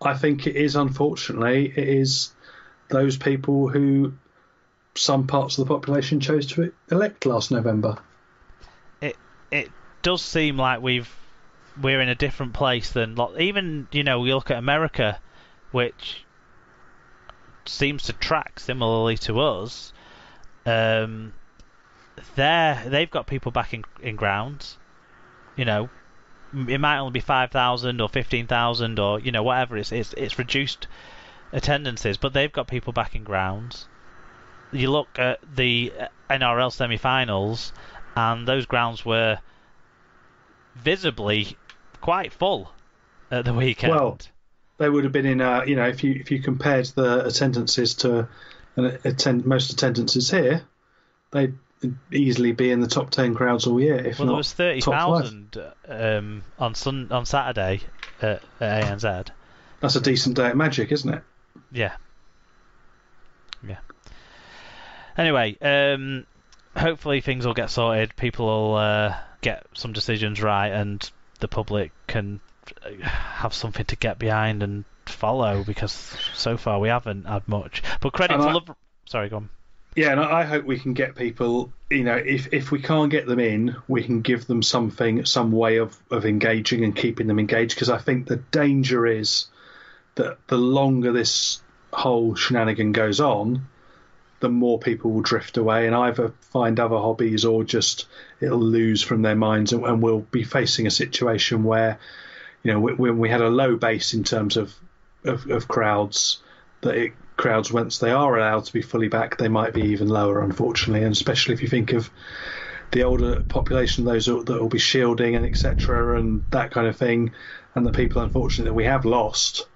I think it is, unfortunately, it is those people who some parts of the population chose to elect last November. It does seem like we're in a different place than even, you know, you look at America, which seems to track similarly to us. They've got people back in grounds, you know. It might only be 5,000 or 15,000 or, you know, whatever. It's reduced attendances, but they've got people back in grounds. You look at the NRL semi-finals, and those grounds were visibly quite full at the weekend. Well, they would have been in, you know, if you compared the attendances to most attendances here, they'd easily be in the top 10 crowds all year. If well, there was 30,000 on Saturday at ANZ. That's a decent day at Magic, isn't it? Yeah. Anyway, hopefully things will get sorted. People will get some decisions right, and the public can have something to get behind and follow, because so far we haven't had much. But credit to Love. Sorry, go on. Yeah, and I hope we can get people, you know, if we can't get them in, we can give them something, some way of engaging and keeping them engaged, because I think the danger is that the longer this whole shenanigan goes on, the more people will drift away and either find other hobbies or just it'll lose from their minds, and we'll be facing a situation where, you know, when we had a low base in terms of crowds, crowds, once they are allowed to be fully back, they might be even lower, unfortunately, and especially if you think of the older population, those that will be shielding and etc. and that kind of thing, and the people, unfortunately, that we have lost.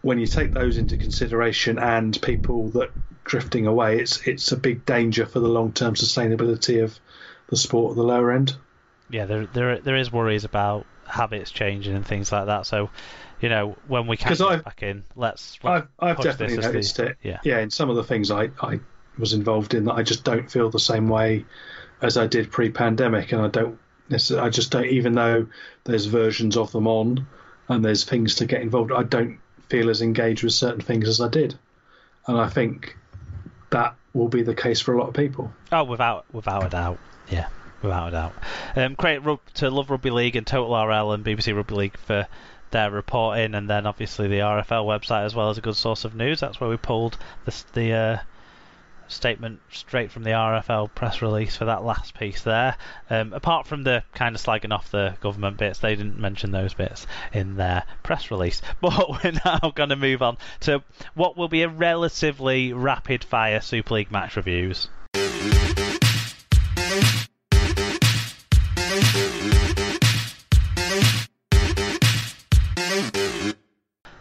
When you take those into consideration and people that drifting away, it's a big danger for the long-term sustainability of the sport at the lower end. Yeah, there is worries about habits changing and things like that, so you know, when we can get back in, I've definitely noticed it. Yeah, in some of the things I was involved in that I just don't feel the same way as I did pre-pandemic, and I just don't, even though there's versions of them on and there's things to get involved, I don't feel as engaged with certain things as I did, and I think that will be the case for a lot of people. Oh, without a doubt, yeah. Without a doubt. Credit to Love Rugby League and Total RL and BBC Rugby League for their reporting, and then obviously the RFL website as well is a good source of news. That's where we pulled the statement straight from the RFL press release for that last piece there. Apart from the kind of slagging off the government bits, they didn't mention those bits in their press release. But we're now going to move on to what will be a relatively rapid-fire Super League match reviews.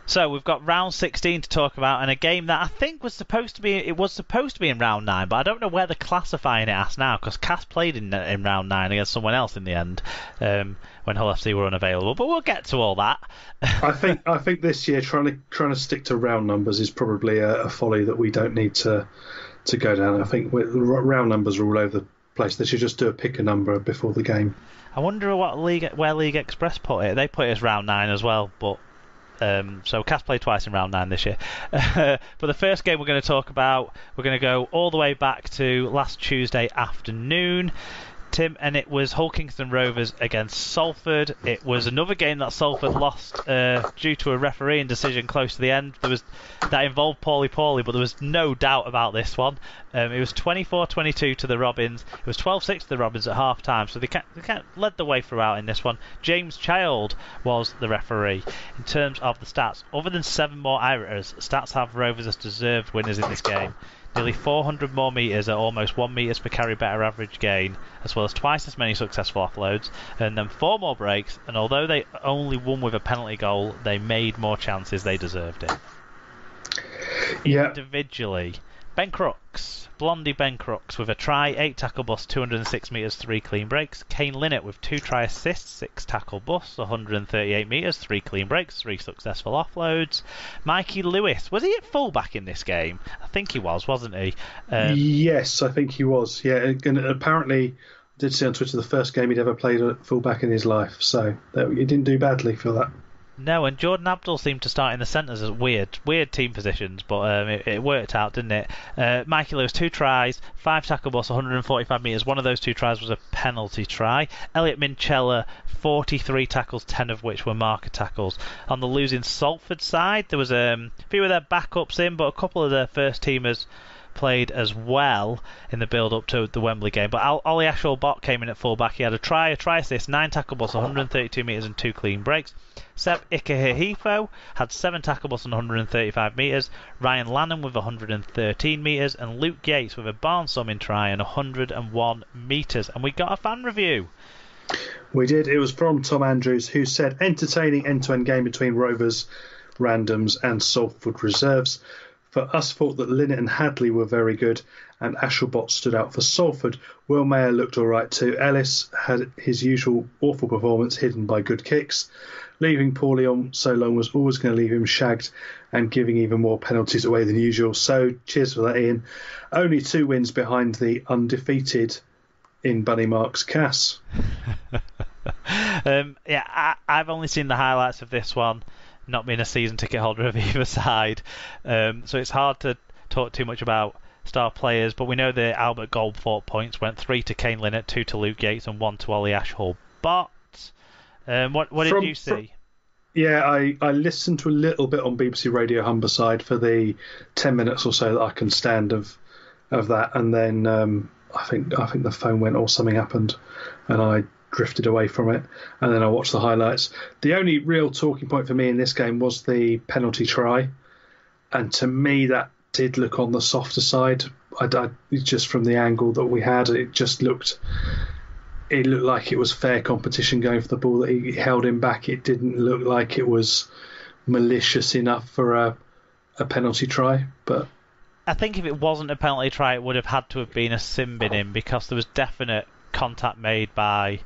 So we've got round 16 to talk about, and a game that I think was supposed to be in round 9, but I don't know where they're classifying it as now, because Cass played in round 9 against someone else in the end when Hull FC were unavailable. But we'll get to all that. I think this year trying to stick to round numbers is probably a folly that we don't need to go down. I think round numbers are all over the place. They should just do a pick a number before the game. I wonder where League Express put it. They put it as round 9 as well, but. So Cass played twice in round 9 this year. But the first game we're going to talk about, we're going to go all the way back to last Tuesday afternoon, Tim, and it was Hull Kingston Rovers against Salford. It was another game that Salford lost due to a refereeing decision close to the end. That involved Paulie, but there was no doubt about this one. It was 24-22 to the Robins. It was 12-6 to the Robins at half time, so they led the way throughout in this one. James Child was the referee. In terms of the stats, other than 7 more errors, stats have Rovers as deserved winners in this game. Nearly 400 more metres at almost 1 metres per carry better average gain, as well as twice as many successful offloads, and then 4 more breaks, and although they only won with a penalty goal, they made more chances, they deserved it. Yeah. Individually, Ben Crooks, Blondie Ben Crooks with a try, 8 tackle busts, 206 metres, 3 clean breaks. Kane Linnett with 2 try assists, 6 tackle busts, 138 metres, 3 clean breaks, 3 successful offloads. Mikey Lewis, was he at fullback in this game? I think he was, wasn't he? Yes, I think he was. Yeah, and apparently, I did see on Twitter the first game he'd ever played at fullback in his life, so he didn't do badly for that. No, and Jordan Abdul seemed to start in the centres as weird team positions, but it worked out, didn't it? Mikey Lewis, 2 tries, 5 tackle busts, 145 metres. One of those 2 tries was a penalty try. Elliot Minchella, 43 tackles, 10 of which were marker tackles. On the losing Salford side, there was a few of their backups in, but a couple of their first-teamers played as well in the build-up to the Wembley game. But Ollie Ashall-Bott came in at full-back. He had a try assist, 9 tackle busts, 132 metres and 2 clean breaks. Seb Ikahihifo had 7 tackle busts and 135 metres. Ryan Lannan with 113 metres. And Luke Yates with a barnstorming try and 101 metres. And we got a fan review. We did. It was from Tom Andrews, who said, entertaining end-to-end game between Rovers, Randoms and Salford Reserves. For us, thought that Linnett and Hadley were very good, and Ashall-Bott stood out for Salford. Will Mayer looked all right too. Ellis had his usual awful performance hidden by good kicks. Leaving Paul Leon so long was always going to leave him shagged and giving even more penalties away than usual. So cheers for that, Ian. Only 2 wins behind the undefeated in Bunny Mark's Cass. I've only seen the highlights of this one, not being a season ticket holder of either side, so it's hard to talk too much about star players, but we know the Albert Goldthorpe points went 3 to Kane Linnett, 2 to Luke Yates and 1 to Ollie Ashall-Bott. What did you see? I listened to a little bit on BBC Radio Humberside for the 10 minutes or so that I can stand of that, and then I think the phone went or something happened and I drifted away from it, and then I watched the highlights. The only real talking point for me in this game was the penalty try, and to me that did look on the softer side. I just from the angle that we had, it looked like it was fair competition going for the ball that he held him back. It didn't look like it was malicious enough for a penalty try, but I think if it wasn't a penalty try it would have had to have been a sin bin in, because there was definite contact made by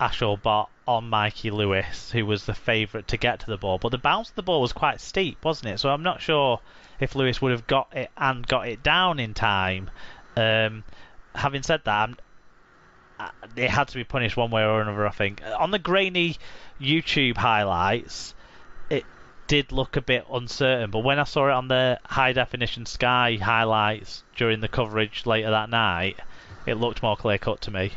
Ashall-Bott on Mikey Lewis, who was the favourite to get to the ball, but the bounce of the ball was quite steep, wasn't it? So I'm not sure if Lewis would have got it and got it down in time. Having said that, it had to be punished one way or another, I think. On the grainy YouTube highlights, it did look a bit uncertain, but when I saw it on the high definition Sky highlights during the coverage later that night, it looked more clear cut to me.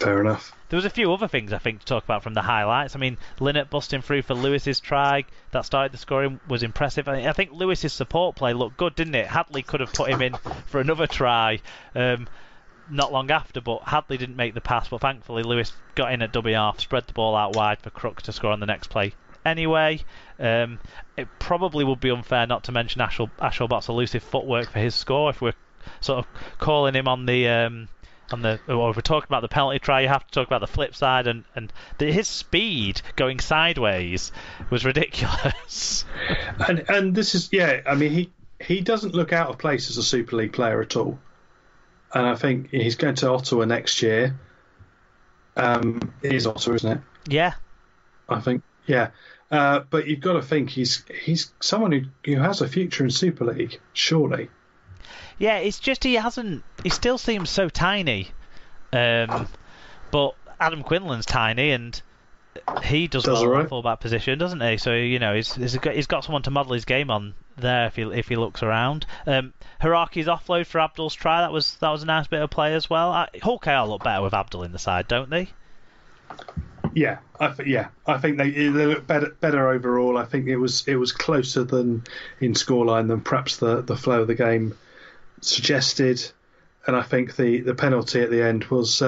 Fair enough. There was a few other things, I think, to talk about from the highlights. I mean, Linnett busting through for Lewis's try that started the scoring was impressive. I think Lewis's support play looked good, didn't it? Hadley could have put him in for another try not long after, but Hadley didn't make the pass. But thankfully, Lewis got in at WR, spread the ball out wide for Crooks to score on the next play. Anyway, it probably would be unfair not to mention Ashall-Bott's elusive footwork for his score if we're sort of calling him on the if we're talking about the penalty try, you have to talk about the flip side, and his speed going sideways was ridiculous. and this is he doesn't look out of place as a Super League player at all, and I think he's going to Ottawa next year. It is Ottawa, isn't it? Yeah, I think yeah. But you've got to think he's someone who has a future in Super League, surely. Yeah, it's just he still seems so tiny, but Adam Quinlan's tiny and he does well in the fullback position, doesn't he? So, he's got someone to model his game on there if he looks around. Hiraki's offload for Abdul's try, that was a nice bit of play as well. Hull KR look better with Abdul in the side, don't they? Yeah, I think they look better overall. I think it was closer than in scoreline than perhaps the flow of the game suggested, and I think the penalty at the end was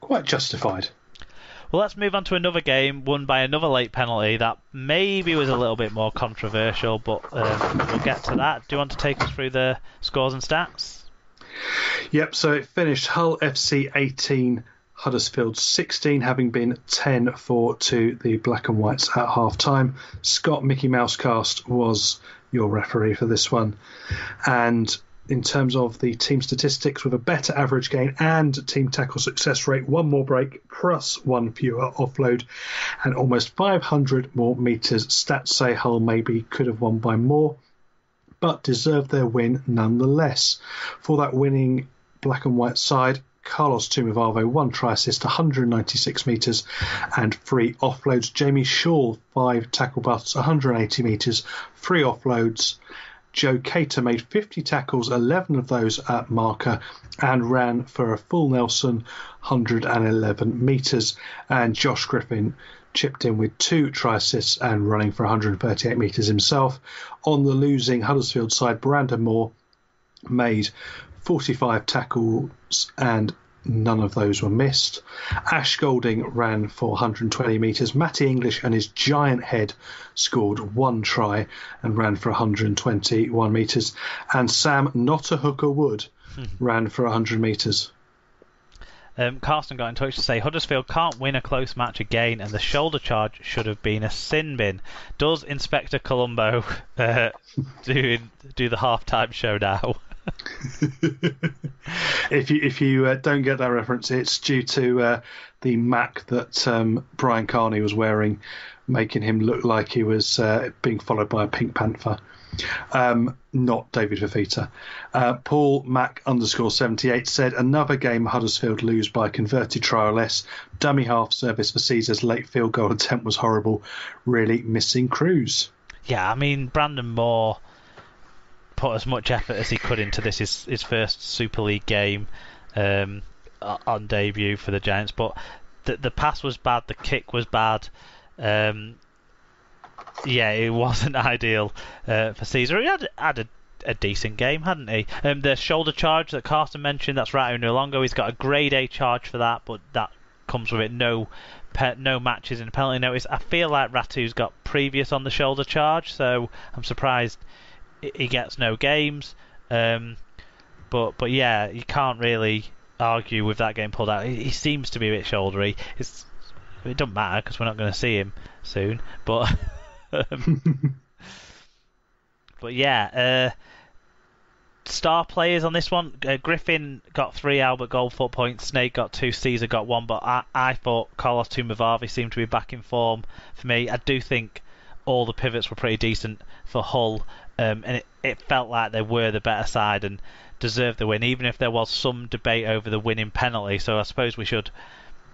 quite justified. Well, let's move on to another game won by another late penalty that maybe was a little bit more controversial, but we'll get to that. Do you want to take us through the scores and stats? Yep, so it finished Hull FC 18, Huddersfield 16, having been 10-4 to the Black and Whites at half-time. Scott Mickey Mousecast was your referee for this one, and in terms of the team statistics, with a better average gain and team tackle success rate, 1 more break, plus 1 fewer offload, and almost 500 more metres. Stats say Hull maybe could have won by more, but deserved their win nonetheless. For that winning black and white side, Carlos Tuimavave, 1 try assist, 196 metres and 3 offloads. Jamie Shaw, 5 tackle busts, 180 metres, 3 offloads. Joe Cater made 50 tackles, 11 of those at marker, and ran for a full Nelson, 111 metres. And Josh Griffin chipped in with 2 try assists and running for 138 metres himself. On the losing Huddersfield side, Brandon Moore made 45 tackles and none of those were missed. Ash Golding ran for 120 metres. Matty English and his giant head scored 1 try and ran for 121 metres. And Sam, not a hooker, Wood ran for 100 metres. Carsten got in touch to say Huddersfield can't win a close match again and the shoulder charge should have been a sin bin. Does Inspector Columbo do the half-time show now? If you don't get that reference, it's due to the Mac that Brian Carney was wearing, making him look like he was being followed by a Pink Panther, not David Fafita. Paul Mac _78 said another game Huddersfield lose by converted try or less. Dummy half service for Caesar's late field goal attempt was horrible. Really missing Cruz. Yeah, I mean Brandon Moore put as much effort as he could into this, his first Super League game on debut for the Giants, but the pass was bad, the kick was bad. It wasn't ideal for Caesar. He had a decent game, hadn't he? The shoulder charge that Carsten mentioned, that's Ratu Nwalongo. He's got a grade A charge for that, but that comes with it no matches in penalty notice. I feel like Ratu's got previous on the shoulder charge, so I'm surprised he gets no games, but yeah, you can't really argue with that game pulled out. He seems to be a bit shouldery. It doesn't matter because we're not going to see him soon. But but yeah, star players on this one. Griffin got 3 Albert Goldfoot points. Snake got 2. Caesar got 1. But I thought Carlos Tuimavave seemed to be back in form for me. I do think all the pivots were pretty decent for Hull. And it felt like they were the better side and deserved the win, even if there was some debate over the winning penalty. So I suppose we should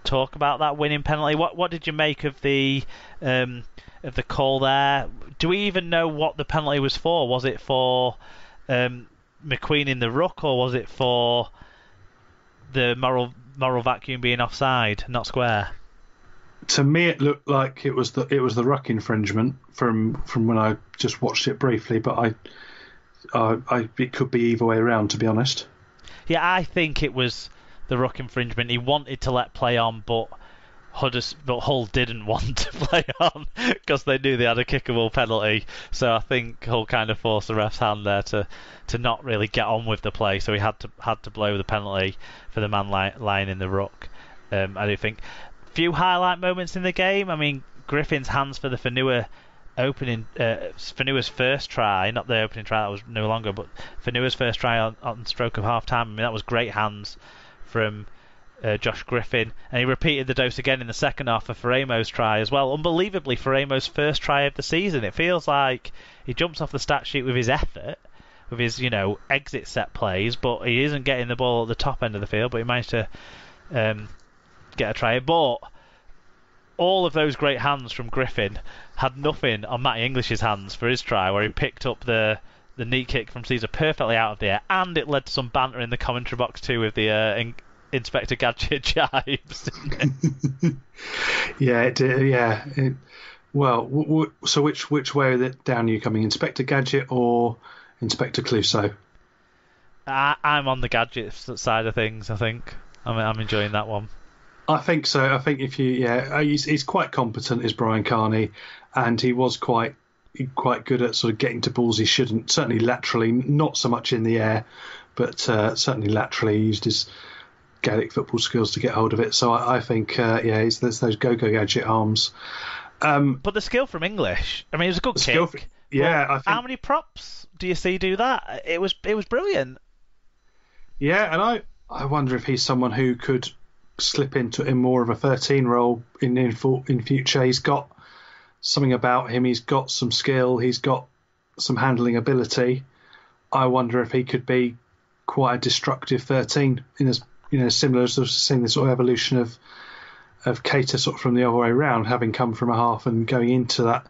talk about that winning penalty. What did you make of the call there? Do we even know what the penalty was for? Was it for McQueen in the ruck, or was it for the moral vacuum being offside, not square? To me, it looked like it was the ruck infringement from when I just watched it briefly, but I it could be either way around, to be honest. Yeah, I think it was the ruck infringement. He wanted to let play on, but Hull didn't want to play on because they knew they had a kickable penalty. So I think Hull kind of forced the ref's hand there to not really get on with the play. So he had to blow the penalty for the man lying in the ruck. I do think. Few highlight moments in the game. I mean, Griffin's hands for the Fanua's first try, not the opening try, that was no longer, but Fanua's first try on stroke of half time. I mean, that was great hands from Josh Griffin, and he repeated the dose again in the second half for Faramo's try as well. Unbelievably, Faramo's first try of the season. It feels like he jumps off the stat sheet with his effort, with his exit set plays, but he isn't getting the ball at the top end of the field. But he managed to get a try, but all of those great hands from Griffin had nothing on Matty English's hands for his try, where he picked up the knee kick from Caesar perfectly out of the air, and it led to some banter in the commentary box too with the Inspector Gadget jibes, didn't it? Yeah, it did, yeah. So which way down are you coming, Inspector Gadget or Inspector Clouseau? I'm on the Gadget side of things, I think. I'm enjoying that one. I think so. I think he's quite competent, is Brian Carney, and he was quite good at sort of getting to balls he shouldn't. Certainly laterally, not so much in the air, but certainly laterally, he used his Gaelic football skills to get hold of it. So I think there's those go-go gadget arms. But the skill from English, I mean, it was a good kick. I think, how many props do you see do that? It was brilliant. Yeah, and I wonder if he's someone who could slip into in more of a 13 role in future. He's got something about him. He's got some skill. He's got some handling ability. I wonder if he could be quite a destructive 13 in his you know, similar, sort of seeing the sort of evolution of Cater sort of from the other way around, having come from a half and going into that